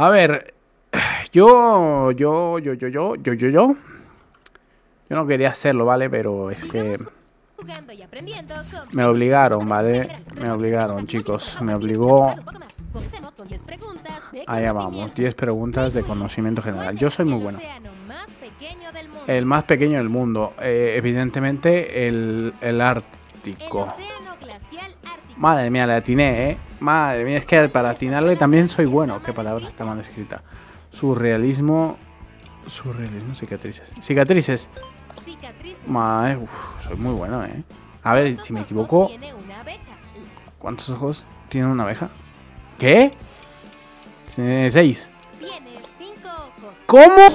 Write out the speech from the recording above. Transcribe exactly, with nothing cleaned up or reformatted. A ver, yo, yo, yo, yo, yo, yo, yo, yo. Yo no quería hacerlo, ¿vale? Pero es que me obligaron, ¿vale? Me obligaron, chicos. Me obligó. Allá vamos, diez preguntas de conocimiento general. Yo soy muy bueno. El más pequeño del mundo. Eh, evidentemente, el, el Ártico. Madre mía, le atiné, ¿eh? Madre mía, es que para atinarle también soy bueno. Qué palabra está mal escrita. Surrealismo. Surrealismo, cicatrices. Cicatrices. Madre, uf, soy muy bueno, ¿eh? A ver, si me equivoco. ¿Cuántos ojos tiene una abeja? ¿Qué? Seis. ¿Cómo?